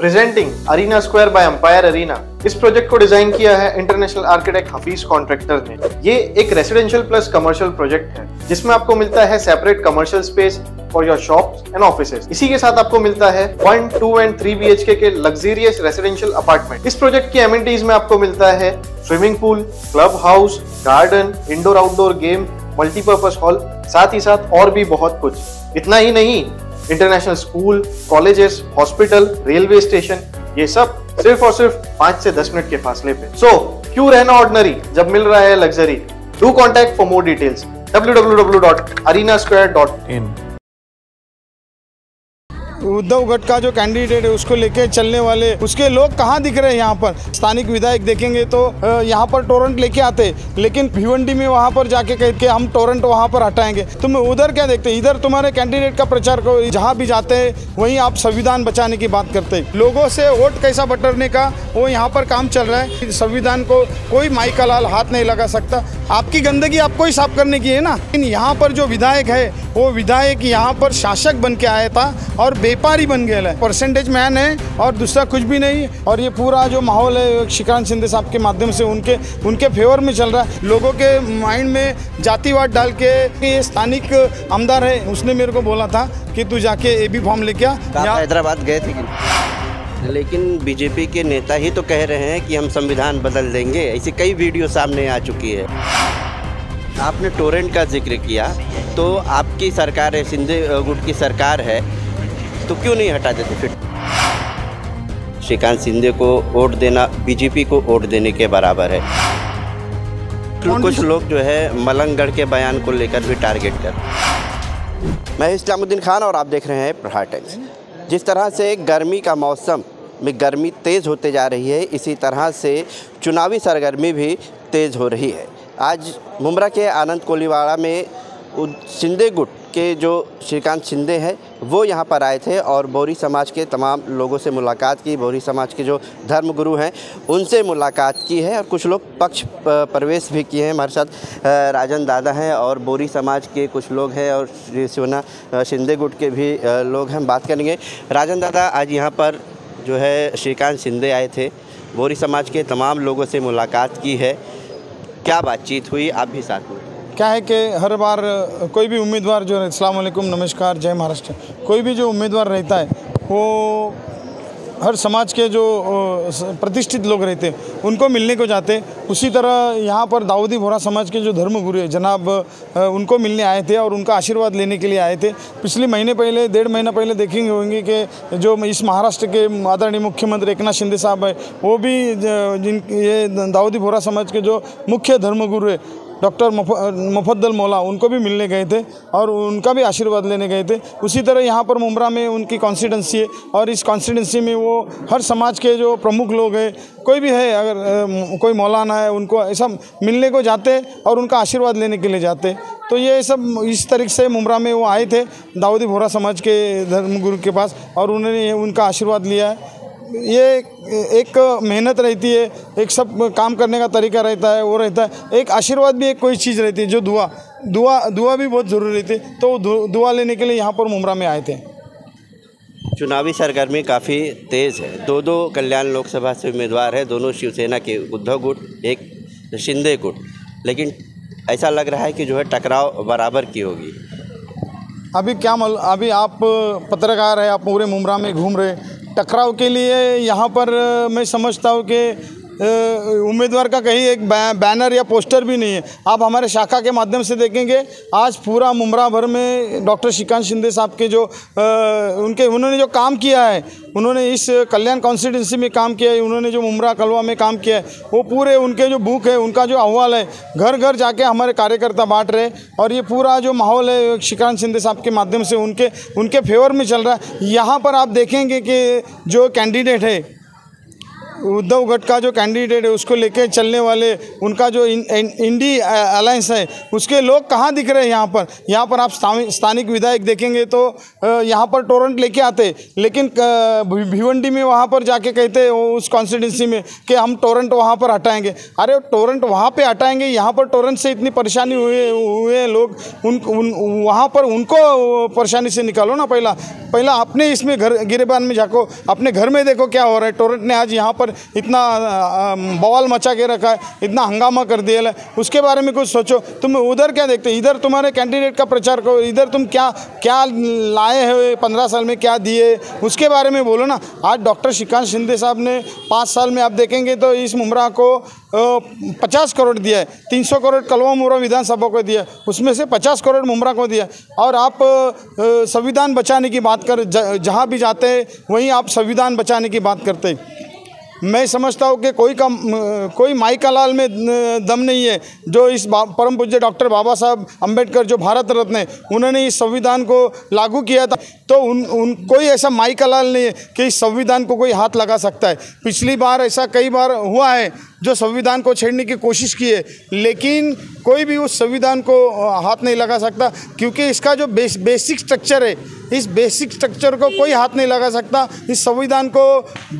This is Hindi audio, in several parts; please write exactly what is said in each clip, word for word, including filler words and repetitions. Presenting Arena Square by Empire Arena. इस प्रोजेक्ट को डिजाइन किया है इंटरनेशनल आर्किटेक्ट हफीज कॉन्ट्रैक्टर ने। ये एक रेसिडेंशियल प्लस कमर्शियल प्रोजेक्ट है जिसमें आपको मिलता है separate commercial space for your shops and offices. इसी के साथ आपको मिलता है one two and three B H K, K luxurious residential apartment. इस प्रोजेक्ट की एमिनिटीज में आपको मिलता है swimming pool, club house, garden, indoor outdoor game, multipurpose hall, साथ ही साथ और भी बहुत कुछ। इतना ही नहीं, international school, colleges, hospital, railway station, ये सब सिर्फ और सिर्फ पाँच से दस मिनट के फासले पे। सो so, क्यों रहना ऑर्डिनरी जब मिल रहा है luxury. Do contact for more details W W W dot Arena Square dot in. Uddhav Bhatt का जो कैंडिडेट है उसको लेके चलने वाले उसके लोग कहाँ दिख रहे हैं यहाँ पर। स्थानिक विधायक देखेंगे तो यहाँ पर टोरंट लेके आते, लेकिन भिवंडी में वहाँ पर जाके कह के हम टोरंट वहाँ पर हटाएंगे। तुम उधर क्या देखते, इधर तुम्हारे कैंडिडेट का प्रचार करो। जहाँ भी जाते हैं वहीं आप संविधान बचाने की बात करते, लोगों से वोट कैसा बटरने का वो यहाँ पर काम चल रहा है। संविधान को कोई माई का लाल हाथ नहीं लगा सकता। आपकी गंदगी आपको ही साफ करने की है ना। लेकिन यहाँ पर जो विधायक है वो विधायक यहाँ पर शासक बन के आया था और व्यापारी बन गया है। परसेंटेज मैन है और दूसरा कुछ भी नहीं। और ये पूरा जो माहौल है श्रीकांत शिंदे साहब के माध्यम से उनके उनके फेवर में चल रहा है। लोगों के माइंड में जातिवाद डाल के ये स्थानिक आमदार है, उसने मेरे को बोला था कि तू जाके ए बी फॉर्म लेके आ। हैदराबाद गए थे लेकिन बीजेपी के नेता ही तो कह रहे हैं कि हम संविधान बदल देंगे। ऐसी कई वीडियो सामने आ चुकी है। आपने टोरेंट का जिक्र किया तो आपकी सरकार है, शिंदे गुट की सरकार है, तो क्यों नहीं हटा देते फिर। श्रीकांत शिंदे को वोट देना बीजेपी को वोट देने के बराबर है। कुछ लोग जो है मलंगगढ़ के बयान को लेकर भी टारगेट कर। मैं इस्लामुद्दीन खान और आप देख रहे हैं प्रहार टाइम्स। जिस तरह से गर्मी का मौसम में गर्मी तेज़ होते जा रही है, इसी तरह से चुनावी सरगर्मी भी तेज़ हो रही है। आज मुंब्रा के आनंद कोलीवाड़ा में शिंदे गुट के जो श्रीकांत शिंदे हैं वो यहाँ पर आए थे और बोरी समाज के तमाम लोगों से मुलाकात की। बोरी समाज के जो धर्मगुरु हैं उनसे मुलाकात की है और कुछ लोग पक्ष प्रवेश भी किए हैं। हमारे साथ राजन दादा हैं और बोरी समाज के कुछ लोग हैं और सोना शिंदे गुट के भी लोग हैं। बात करेंगे। राजन दादा, आज यहाँ पर जो है श्रीकांत शिंदे आए थे, बोरी समाज के तमाम लोगों से मुलाकात की है, क्या बातचीत हुई, आप भी साथ में। क्या है कि हर बार कोई भी उम्मीदवार जो है, अस्सलाम वालेकुम, नमस्कार, जय महाराष्ट्र, कोई भी जो उम्मीदवार रहता है वो हर समाज के जो प्रतिष्ठित लोग रहते हैं उनको मिलने को जाते। उसी तरह यहाँ पर दाऊदी बोहरा समाज के जो धर्मगुरु हैं जनाब, उनको मिलने आए थे और उनका आशीर्वाद लेने के लिए आए थे। पिछले महीने पहले, डेढ़ महीना पहले देखेंगे होंगे कि जो इस महाराष्ट्र के आदरणीय मुख्यमंत्री एकनाथ शिंदे साहब है वो भी जिन ये दाऊदी बोहरा समाज के जो मुख्य धर्मगुरु है डॉक्टर मुफद्दल मुल्ला, उनको भी मिलने गए थे और उनका भी आशीर्वाद लेने गए थे। उसी तरह यहाँ पर मुंब्रा में उनकी कॉन्स्टिट्यूंसी है और इस कॉन्स्टिट्यूंसी में वो हर समाज के जो प्रमुख लोग हैं, कोई भी है, अगर कोई मौलाना है, उनको ऐसा मिलने को जाते और उनका आशीर्वाद लेने के लिए जाते। तो ये सब इस तरीके से मुंब्रा में वो आए थे दाऊदी बोहरा समाज के धर्मगुरु के पास और उन्होंने उनका आशीर्वाद लिया है। ये एक मेहनत रहती है, एक सब काम करने का तरीका रहता है, वो रहता है। एक आशीर्वाद भी एक कोई चीज़ रहती है, जो दुआ दुआ दुआ भी बहुत ज़रूरी थी, तो दुआ लेने के लिए यहाँ पर मुंब्रा में आए थे। चुनावी सरगर्मी काफ़ी तेज़ है। दो दो कल्याण लोकसभा से उम्मीदवार है, दोनों शिवसेना के, उद्धव गुट एक शिंदे गुट, लेकिन ऐसा लग रहा है कि जो है टकराव बराबर की होगी। अभी क्या मल अभी आप पत्रकार है, आप पूरे मुंब्रा में घूम रहे, टकराव के लिए यहाँ पर मैं समझता हूँ कि उम्मीदवार का कहीं एक बैनर या पोस्टर भी नहीं है। आप हमारे शाखा के माध्यम से देखेंगे, आज पूरा मुंब्रा भर में डॉक्टर श्रीकांत शिंदे साहब के जो उनके उन्होंने जो काम किया है, उन्होंने इस कल्याण कॉन्स्टिट्यूंसी में काम किया है, उन्होंने जो मुंब्रा कलवा में काम किया है, वो पूरे उनके जो बुक है, उनका जो अहवाल है, घर घर जाके हमारे कार्यकर्ता बांट रहे और ये पूरा जो माहौल है श्रीकांत शिंदे साहब के माध्यम से उनके उनके फेवर में चल रहा है। यहाँ पर आप देखेंगे कि जो कैंडिडेट है उद्धव गट का जो कैंडिडेट है उसको लेके चलने वाले उनका जो इंडी अलायंस है उसके लोग कहाँ दिख रहे हैं यहाँ पर। यहाँ पर आप स्थानिक विधायक देखेंगे तो यहाँ पर टोरेंट लेके आते, लेकिन भिवंडी में वहाँ पर जाके कहते उस कॉन्स्टिट्यूंसी में कि हम टोरेंट वहाँ पर हटाएंगे। अरे टोरेंट वहाँ पर हटाएंगे, यहाँ पर टोरेंट से इतनी परेशानी हुए हुए लोग उन, उन वहाँ पर उनको परेशानी से निकालो ना। पहला पहला अपने इसमें घर गिरेबान में जाको, अपने घर में देखो क्या हो रहा है। टोरेंट ने आज यहाँ पर इतना बवाल मचा के रखा है, इतना हंगामा कर दिया है, उसके बारे में कुछ सोचो। तुम उधर क्या देखते, इधर तुम्हारे कैंडिडेट का प्रचार करो, इधर तुम क्या क्या लाए हुए पंद्रह साल में, क्या दिए उसके बारे में बोलो ना। आज डॉक्टर श्रीकांत शिंदे साहब ने पाँच साल में आप देखेंगे तो इस मुमरा को पचास करोड़ दिया है, तीन सौ करोड़ कलवा मुमरा विधानसभा को दिया, उसमें से पचास करोड़ मुमरा को दिया। और आप संविधान बचाने की बात कर, जहाँ भी जाते हैं वहीं आप संविधान बचाने की बात करते हैं। मैं समझता हूँ कि कोई कम कोई माई का लाल में दम नहीं है। जो इस परम पूज्य डॉक्टर बाबा साहब अंबेडकर जो भारत रत्न है, उन्होंने इस संविधान को लागू किया था, तो उन उन कोई ऐसा माई का लाल नहीं है कि इस संविधान को कोई हाथ लगा सकता है। पिछली बार ऐसा कई बार हुआ है जो संविधान को छेड़ने की कोशिश की है, लेकिन कोई भी उस संविधान को हाथ नहीं लगा सकता, क्योंकि इसका जो बेस, बेसिक स्ट्रक्चर है, इस बेसिक स्ट्रक्चर को कोई हाथ नहीं लगा सकता। इस संविधान को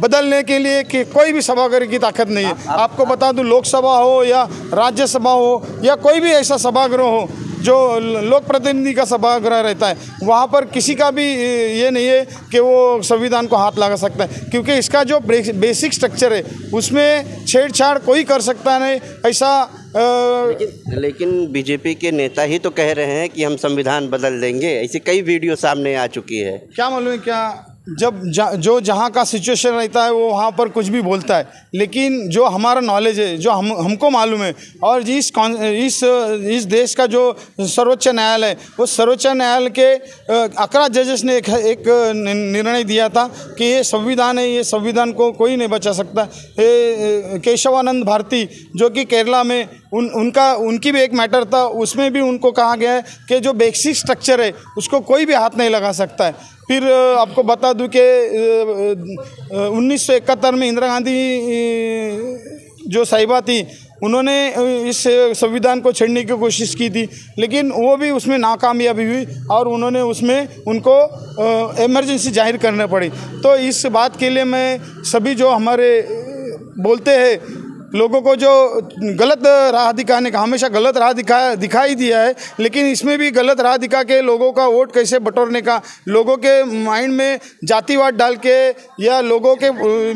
बदलने के लिए कि कोई भी सभागार की ताकत नहीं है। आप, आपको आप, बता दूं, लोकसभा हो या राज्यसभा हो या कोई भी ऐसा सभागृह हो जो लोक प्रतिनिधि का सभागृह रहता है, वहाँ पर किसी का भी ये नहीं है कि वो संविधान को हाथ लगा सकता है, क्योंकि इसका जो बेसिक स्ट्रक्चर है उसमें छेड़छाड़ कोई कर सकता नहीं ऐसा। लेकिन, लेकिन बीजेपी के नेता ही तो कह रहे हैं कि हम संविधान बदल देंगे, ऐसी कई वीडियो सामने आ चुकी है। क्या मालूम क्या, जब जो जहाँ का सिचुएशन रहता है वो वहाँ पर कुछ भी बोलता है, लेकिन जो हमारा नॉलेज है, जो हम हमको मालूम है, और इस इस इस देश का जो सर्वोच्च न्यायालय है, वो सर्वोच्च न्यायालय के अकरा जजेस ने एक, एक निर्णय दिया था कि ये संविधान है, ये संविधान को कोई नहीं बचा सकता। ये केशवानंद भारती जो कि केरला में उन उनका उनकी भी एक मैटर था, उसमें भी उनको कहा गया है कि जो बेसिक स्ट्रक्चर है उसको कोई भी हाथ नहीं लगा सकता है। फिर आपको बता दूं कि उन्नीस सौ इकहत्तर में इंदिरा गांधी जो साहिबा थी, उन्होंने इस संविधान को छेड़ने की कोशिश की थी, लेकिन वो भी उसमें नाकामयाबी हुई और उन्होंने उसमें उनको इमरजेंसी जाहिर करना पड़ी। तो इस बात के लिए मैं सभी जो हमारे बोलते हैं लोगों को जो गलत राह दिखाने का, हमेशा गलत राह दिखा दिखाई दिया है, लेकिन इसमें भी गलत राह दिखा के लोगों का वोट कैसे बटोरने का, लोगों के माइंड में जातिवाद डाल के या लोगों के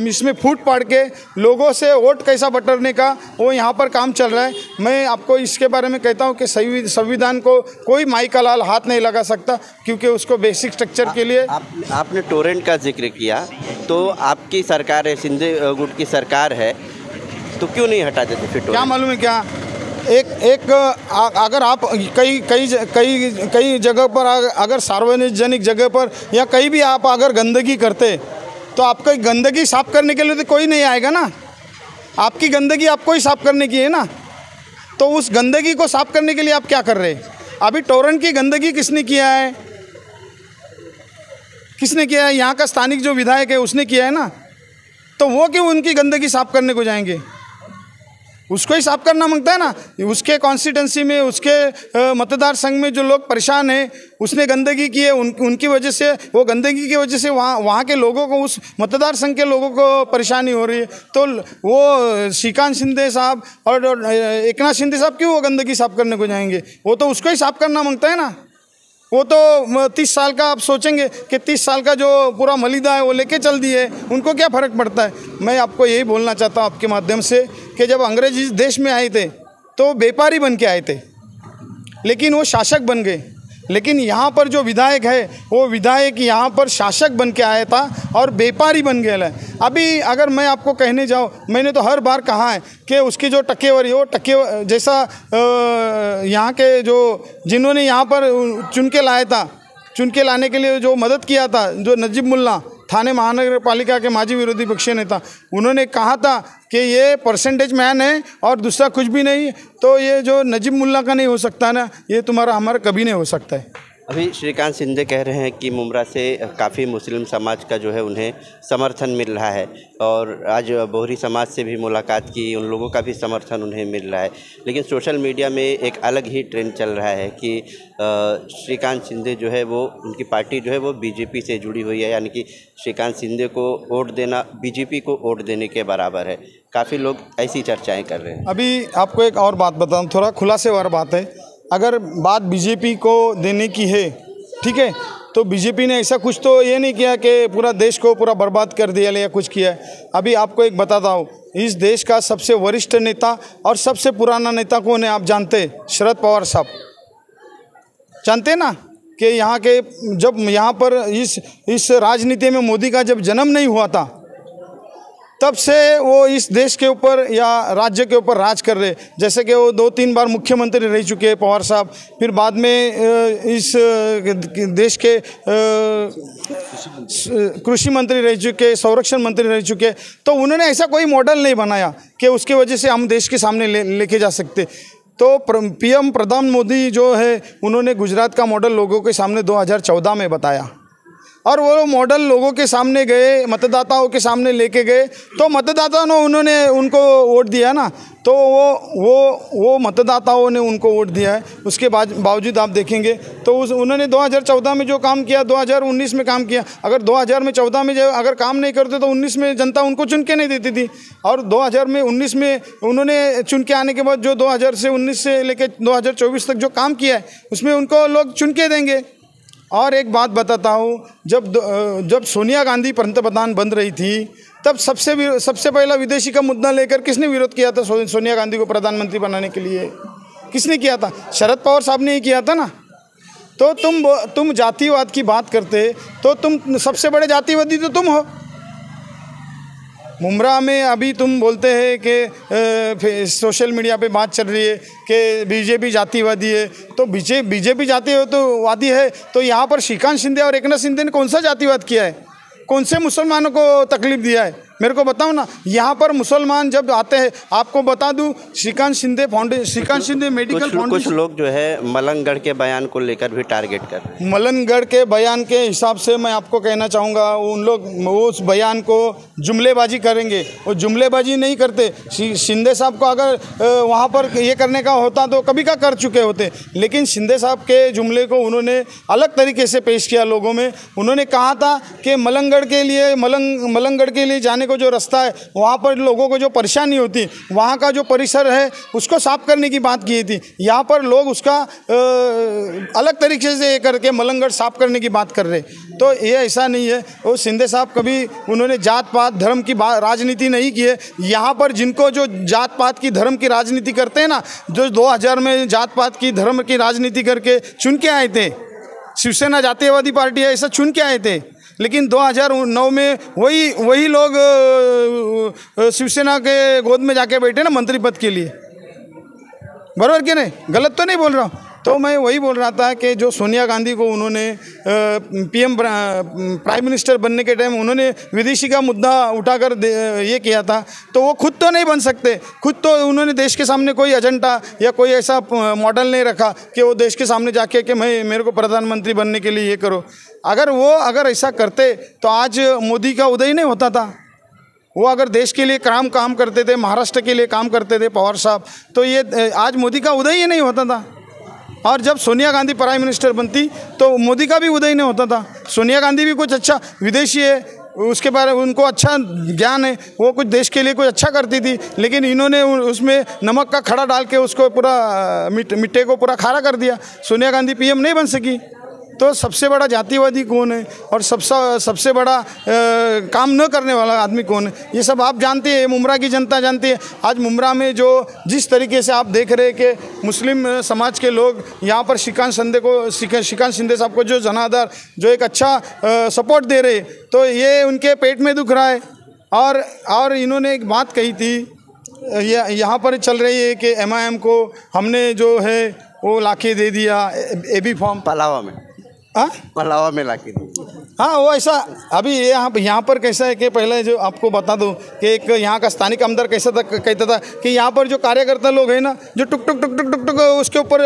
इसमें फूट पाड़ के लोगों से वोट कैसा बटोरने का, वो यहाँ पर काम चल रहा है। मैं आपको इसके बारे में कहता हूँ कि संविधान को कोई माई का लाल हाथ नहीं लगा सकता, क्योंकि उसको बेसिक स्ट्रक्चर के लिए। आप, आपने टोरेंट का जिक्र किया, तो आपकी सरकार है, शिंदे गुट की सरकार है, तो क्यों नहीं हटा देते फिर? क्या मालूम है क्या, एक एक आ, अगर आप कई कई कई कई जगह पर अगर सार्वजनिक जगह पर या कहीं भी आप अगर गंदगी करते तो आपका गंदगी साफ़ करने के लिए तो कोई नहीं आएगा ना। आपकी गंदगी आपको ही साफ़ करने की है ना, तो उस गंदगी को साफ़ करने के लिए आप क्या कर रहे हैं? अभी टोरेंट की गंदगी किसने किया है, किसने किया है? यहाँ का स्थानिक जो विधायक है उसने किया है ना, तो वो क्यों उनकी गंदगी साफ़ करने को जाएंगे? उसको ही साफ करना मांगता है ना। उसके कॉन्स्टिट्यूंसी में, उसके मतदार संघ में जो लोग परेशान हैं, उसने गंदगी की है, उन, उनकी वजह से, वो गंदगी की वजह से वहाँ वहाँ के लोगों को, उस मतदार संघ के लोगों को परेशानी हो रही है। तो वो श्रीकांत शिंदे साहब और एकनाथ शिंदे साहब क्यों वो गंदगी साफ करने को जाएंगे? वो तो उसको ही साफ करना मांगता है ना। वो तो तीस साल का, आप सोचेंगे कि तीस साल का जो पूरा मलिदा है वो लेके चल दिए, उनको क्या फ़र्क पड़ता है। मैं आपको यही बोलना चाहता हूँ आपके माध्यम से कि जब अंग्रेज इस देश में आए थे तो व्यापारी बन के आए थे, लेकिन वो शासक बन गए। लेकिन यहाँ पर जो विधायक है, वो विधायक यहाँ पर शासक बन के आया था और व्यापारी बन गया है। अभी अगर मैं आपको कहने जाऊँ, मैंने तो हर बार कहा है कि उसकी जो टक्केवारी हो, टक्के जैसा यहाँ के जो जिन्होंने यहाँ पर चुन के लाया था, चुन के लाने के लिए जो मदद किया था, जो नजीब मुल्ला थाने महानगर पालिका के माजी विरोधी पक्ष नेता, उन्होंने कहा था कि ये परसेंटेज मैन है और दूसरा कुछ भी नहीं, तो ये जो नजीब मुल्ला का नहीं हो सकता ना, ये तुम्हारा हमारा कभी नहीं हो सकता है। अभी श्रीकांत शिंदे कह रहे हैं कि मुंब्रा से काफ़ी मुस्लिम समाज का जो है उन्हें समर्थन मिल रहा है और आज बोहरी समाज से भी मुलाकात की, उन लोगों का भी समर्थन उन्हें मिल रहा है। लेकिन सोशल मीडिया में एक अलग ही ट्रेंड चल रहा है कि श्रीकांत शिंदे जो है वो, उनकी पार्टी जो है वो बीजेपी से जुड़ी हुई है, यानी कि श्रीकांत शिंदे को वोट देना बीजेपी को वोट देने के बराबर है। काफ़ी लोग ऐसी चर्चाएँ कर रहे हैं। अभी आपको एक और बात बताऊँ, थोड़ा खुलासेवार बात है। अगर बात बीजेपी को देने की है, ठीक है, तो बीजेपी ने ऐसा कुछ तो ये नहीं किया कि पूरा देश को पूरा बर्बाद कर दिया या कुछ किया है। अभी आपको एक बताता हूँ, इस देश का सबसे वरिष्ठ नेता और सबसे पुराना नेता कौन है आप जानते हैं? शरद पवार साहब। जानते हैं ना कि यहाँ के, जब यहाँ पर इस इस राजनीति में मोदी का जब जन्म नहीं हुआ था तब से वो इस देश के ऊपर या राज्य के ऊपर राज कर रहे। जैसे कि वो दो तीन बार मुख्यमंत्री रह चुके हैं पवार साहब, फिर बाद में इस देश के कृषि मंत्री रह चुके, संरक्षण मंत्री रह चुके, तो उन्होंने ऐसा कोई मॉडल नहीं बनाया कि उसकी वजह से हम देश के सामने ले लेके जा सकते। तो पीएम प्रधान मोदी जो है उन्होंने गुजरात का मॉडल लोगों के सामने दो हज़ार चौदह में बताया और वो मॉडल लोगों के सामने गए, मतदाताओं के सामने लेके गए, तो मतदाताओं ने उन्होंने उनको वोट दिया ना, तो वो वो वो मतदाताओं ने उनको वोट दिया है। उसके बाद बावजूद आप देखेंगे तो उस उन्होंने दो हज़ार चौदह में जो काम किया, दो हज़ार उन्नीस में काम किया। अगर दो हज़ार में चौदह में जो अगर काम नहीं करते तो उन्नीस में जनता उनको चुन के नहीं देती थी, और दो हज़ार में उन्नीस में उन्होंने चुन के आने के बाद जो दो हज़ार से उन्नीस से लेकर दो हज़ार चौबीस तक जो काम किया है उसमें उनको लोग चुन के देंगे। और एक बात बताता हूँ, जब जब सोनिया गांधी पंतप्रधान बन रही थी तब सबसे सबसे पहला विदेशी का मुद्दा लेकर किसने विरोध किया था? सो, सोनिया गांधी को प्रधानमंत्री बनाने के लिए किसने किया था? शरद पवार साहब ने ही किया था ना। तो तुम तुम जातिवाद की बात करते तो तुम सबसे बड़े जातिवादी तो तुम हो। मुंब्रा में अभी तुम बोलते हैं कि सोशल मीडिया पे बात चल रही है कि बीजेपी जातिवादी है, तो बीजे बीजेपी जातिवादी तो वादी है, तो यहाँ पर श्रीकांत शिंदे और एकनाथ शिंदे ने कौन सा जातिवाद किया है? कौन से मुसलमानों को तकलीफ दिया है? मेरे को बताओ ना। यहाँ पर मुसलमान जब आते हैं, आपको बता दूं, Shrikant Shinde foundation, Shrikant Shinde medical foundation, कुछ लोग जो है मलंगगढ़ के बयान को लेकर भी टारगेट कर रहे हैं। मलंगगढ़ के बयान के हिसाब से मैं आपको कहना चाहूँगा, उन लोग उस बयान को जुमलेबाजी करेंगे, वो जुमलेबाजी नहीं करते। शिंदे साहब को अगर वहाँ पर ये करने का होता तो कभी का कर चुके होते, लेकिन शिंदे साहब के जुमले को उन्होंने अलग तरीके से पेश किया लोगों में। उन्होंने कहा था कि मलंगगढ़ के लिए मलंग मलंगगढ़ के लिए जाने को जो रास्ता है, वहाँ पर लोगों को जो परेशानी होती, वहाँ का जो परिसर है उसको साफ करने की बात की थी। यहाँ पर लोग उसका अलग तरीके से ये करके मलंगगढ़ साफ करने की बात कर रहे, तो ये ऐसा नहीं है। वो शिंदे साहब कभी उन्होंने जात पात धर्म की राजनीति नहीं की है। यहाँ पर जिनको जो जात पात की धर्म की राजनीति करते हैं ना, जो दो हज़ार में जात पात की धर्म की राजनीति करके चुन के आए थे, शिवसेना जातीयवादी पार्टी है, ऐसा चुन के आए थे, लेकिन दो हज़ार नौ में वही वही लोग शिवसेना के गोद में जाके बैठे ना मंत्री पद के लिए, बराबर क्या नहीं? गलत तो नहीं बोल रहा हूँ। तो मैं वही बोल रहा था कि जो सोनिया गांधी को उन्होंने पीएम प्राइम मिनिस्टर बनने के टाइम उन्होंने विदेशी का मुद्दा उठाकर ये किया था, तो वो खुद तो नहीं बन सकते, खुद तो उन्होंने देश के सामने कोई एजेंडा या कोई ऐसा मॉडल नहीं रखा कि वो देश के सामने जाके कि मैं मेरे को प्रधानमंत्री बनने के लिए ये करो। अगर वो अगर ऐसा करते तो आज मोदी का उदय नहीं होता था। वो अगर देश के लिए काम काम करते थे, महाराष्ट्र के लिए काम करते थे पवार साहब, तो ये आज मोदी का उदय ही नहीं होता था। और जब सोनिया गांधी प्राइम मिनिस्टर बनती तो मोदी का भी उदय नहीं होता था। सोनिया गांधी भी कुछ अच्छा विदेशी है, उसके बारे में उनको अच्छा ज्ञान है, वो कुछ देश के लिए कुछ अच्छा करती थी, लेकिन इन्होंने उसमें नमक का खड़ा डाल के उसको पूरा मिट्टे को पूरा खारा कर दिया, सोनिया गांधी पीएम नहीं बन सकी। तो सबसे बड़ा जातिवादी कौन है और सबसे सबसे बड़ा आ, काम न करने वाला आदमी कौन है, ये सब आप जानते हैं, मुंब्रा की जनता जानती है। आज मुंब्रा में जो जिस तरीके से आप देख रहे हैं कि मुस्लिम समाज के लोग यहाँ पर श्रीकांत शिंदे को श्रीकांत शिंदे साहब को जो जनाधार जो एक अच्छा आ, सपोर्ट दे रहे, तो ये उनके पेट में दुख रहा है। और और इन्होंने एक बात कही थी, यह यहाँ पर चल रही है कि एमआईएम को हमने जो है वो लाके दे दिया ए बी फॉर्म पलावा में, हाँ पलावा में लाके दी। हाँ वो ऐसा अभी यहाँ यहाँ पर कैसा है कि पहले जो आपको बता दूं कि एक यहाँ का स्थानीय आमदार कैसा था, कहता था कि यहाँ पर जो कार्यकर्ता लोग हैं ना जो टुक टुक टुक टुक टुक टुक उसके ऊपर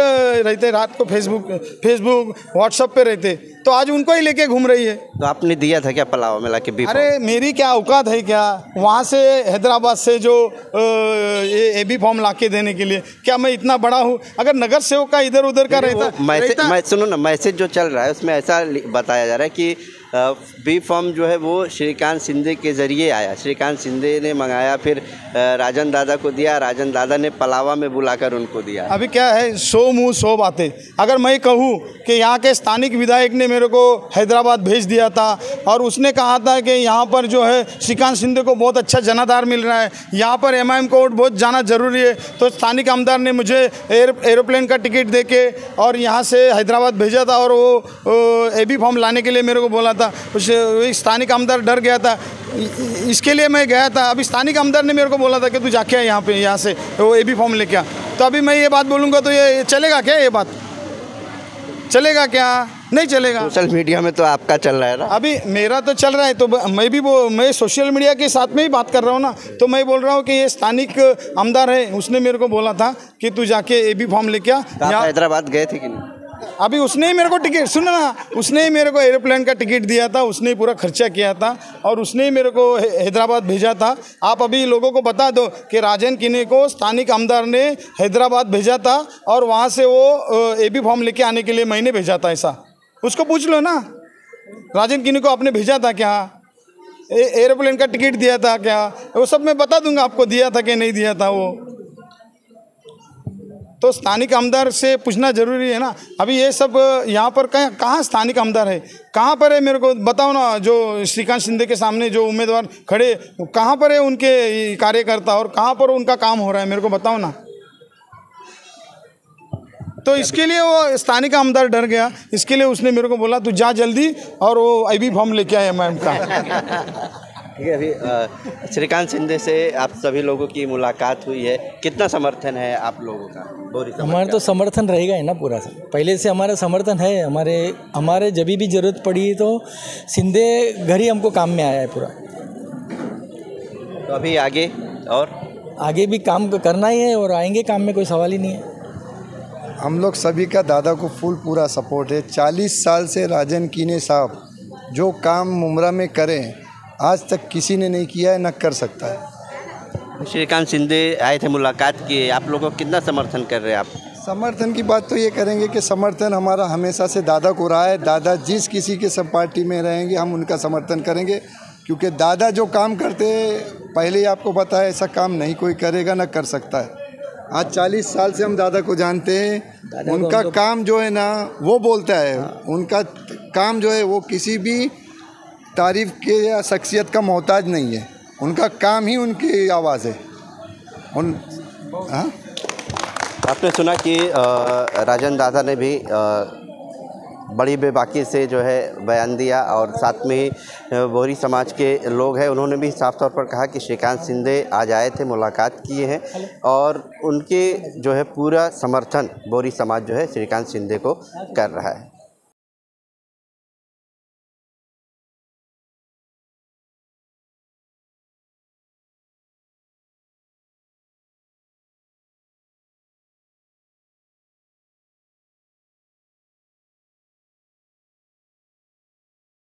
रहते, रात को फेसबुक फेसबुक व्हाट्सएप पे रहते, तो आज उनको ही लेके घूम रही है। तो आपने दिया था क्या पलाव में लाके? अरे मेरी क्या औकात है क्या वहाँ से हैदराबाद से जो ए बी फॉर्म ला के देने के लिए? क्या मैं इतना बड़ा हूँ? अगर नगर सेवक का इधर उधर का रहता। सुनो ना, मैसेज जो चल रहा है उसमें ऐसा बताया जा रहा है कि बी फॉर्म जो है वो श्रीकांत शिंदे के ज़रिए आया, श्रीकांत शिंदे ने मंगाया, फिर राजन दादा को दिया, राजन दादा ने पलावा में बुलाकर उनको दिया। अभी क्या है, सौ मुँह सौ बातें। अगर मैं कहूँ कि यहाँ के स्थानिक विधायक ने मेरे को हैदराबाद भेज दिया था और उसने कहा था कि यहाँ पर जो है श्रीकांत शिंदे को बहुत अच्छा जनाधार मिल रहा है, यहाँ पर एम आई एम को बहुत जाना जरूरी है, तो स्थानिक आमदार ने मुझे एयर एरोप्लेन का टिकट दे के और यहाँ से हैदराबाद भेजा था और वो ए बी फॉर्म लाने के लिए मेरे को बोला था। उस स्थानीय आमदार डर गया था, इसके लिए मैं गया था। अभी स्थानीय आमदार ने मेरे को बोला था कि तू जाके आ यहाँ पे, यहाँ से वो ए बी फॉर्म लेके आ। तो अभी मैं ये बात बोलूँगा तो ये चलेगा क्या? ये बात चलेगा क्या? नहीं चलेगा। सोशल मीडिया में तो आपका चल रहा है ना? अभी मेरा तो चल रहा है, तो मैं भी वो मैं सोशल मीडिया के साथ में ही बात कर रहा हूँ ना। तो मैं बोल रहा हूँ कि ये स्थानिक आमदार है, उसने मेरे को बोला था कि तू जाके ए बी फॉर्म लेके आ। हैदराबाद गए थे कि नहीं? अभी उसने ही मेरे को टिकट, सुनो ना, उसने ही मेरे को एयरप्लेन का टिकट दिया था, उसने ही पूरा खर्चा किया था और उसने ही मेरे को हैदराबाद भेजा था। आप अभी लोगों को बता दो कि राजन किने को स्थानिक आमदार ने हैदराबाद भेजा था और वहाँ से वो ए बी फॉर्म लेके आने के लिए मैंने भेजा था, ऐसा उसको पूछ लो ना। राजन किने को आपने भेजा था क्या? एयरप्लेन का टिकट दिया था क्या? वो सब मैं बता दूंगा आपको, दिया था कि नहीं दिया था वो। तो स्थानिक आमदार से पूछना जरूरी है ना। अभी ये सब यहाँ पर कहाँ कहाँ स्थानिक आमदार है, कहाँ पर है मेरे को बताओ ना। जो श्रीकांत शिंदे के सामने जो उम्मीदवार खड़े, कहाँ पर है उनके कार्यकर्ता और कहाँ पर उनका काम हो रहा है, मेरे को बताओ ना। तो इसके लिए वो स्थानीय आमदार डर गया, इसके लिए उसने मेरे को बोला तू जा जल्दी और वो आई बी फॉर्म लेके आए मैम का। ठीक है, अभी श्रीकांत शिंदे से आप सभी लोगों की मुलाकात हुई है, कितना समर्थन है आप लोगों का? हमारा तो समर्थन रहेगा ही ना पूरा, पहले से हमारा समर्थन है। हमारे हमारे जब भी ज़रूरत पड़ी तो शिंदे घर ही हमको काम में आया है पूरा। तो अभी आगे और आगे भी काम करना ही है और आएंगे काम में, कोई सवाल ही नहीं है। हम लोग सभी का दादा को फुल पूरा सपोर्ट है। चालीस साल से राजन कीने साहब जो काम मुमरा में करें आज तक किसी ने नहीं किया है, न कर सकता है। श्रीकांत शिंदे आए थे, मुलाकात किए, आप लोगों को कितना समर्थन कर रहे हैं आप? समर्थन की बात तो ये करेंगे कि समर्थन हमारा हमेशा से दादा को रहा है। दादा जिस किसी के सब पार्टी में रहेंगे हम उनका समर्थन करेंगे, क्योंकि दादा जो काम करते हैं पहले ही आपको पता है, ऐसा काम नहीं कोई करेगा, ना कर सकता है। आज चालीस साल से हम दादा को जानते हैं, उनका काम जो है ना वो बोलता है, उनका काम जो है वो किसी भी तारीफ के या शख्सियत का मोहताज नहीं है, उनका काम ही उनकी आवाज़ है। उन हाँ आपने सुना कि राजन दादा ने भी बड़ी बेबाकी से जो है बयान दिया और साथ में ही बोहरी समाज के लोग हैं, उन्होंने भी साफ तौर पर कहा कि श्रीकांत शिंदे आज आए थे, मुलाकात किए हैं और उनके जो है पूरा समर्थन बोहरी समाज जो है श्रीकांत शिंदे को कर रहा है।